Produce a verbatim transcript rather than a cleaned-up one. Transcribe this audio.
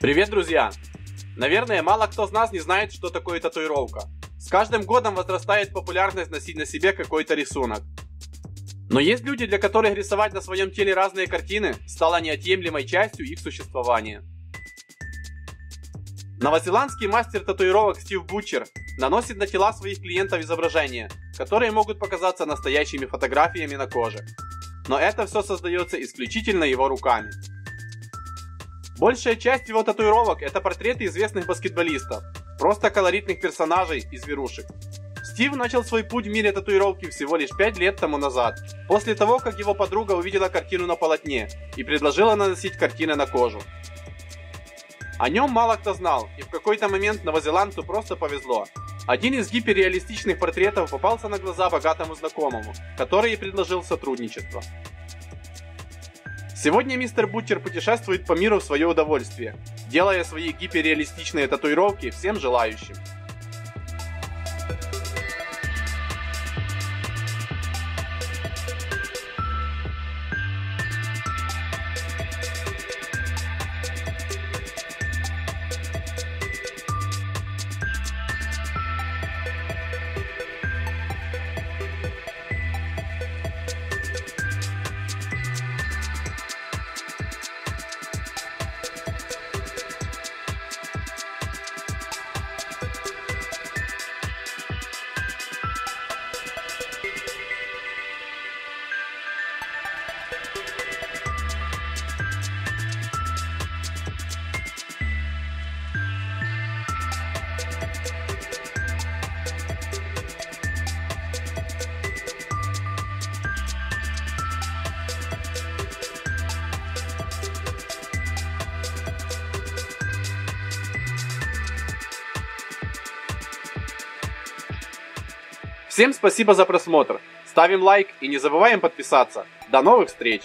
Привет, друзья! Наверное, мало кто из нас не знает, что такое татуировка. С каждым годом возрастает популярность носить на себе какой-то рисунок. Но есть люди, для которых рисовать на своем теле разные картины стало неотъемлемой частью их существования. Новозеландский мастер татуировок Стив Бутчер наносит на тела своих клиентов изображения, которые могут показаться настоящими фотографиями на коже. Но это все создается исключительно его руками. Большая часть его татуировок – это портреты известных баскетболистов, просто колоритных персонажей и зверушек. Стив начал свой путь в мире татуировки всего лишь пять лет тому назад, после того, как его подруга увидела картину на полотне и предложила наносить картины на кожу. О нем мало кто знал, и в какой-то момент новозеландцу просто повезло. Один из гиперреалистичных портретов попался на глаза богатому знакомому, который и предложил сотрудничество. Сегодня мистер Бутчер путешествует по миру в свое удовольствие, делая свои гиперреалистичные татуировки всем желающим. Всем спасибо за просмотр, ставим лайк и не забываем подписаться. До новых встреч!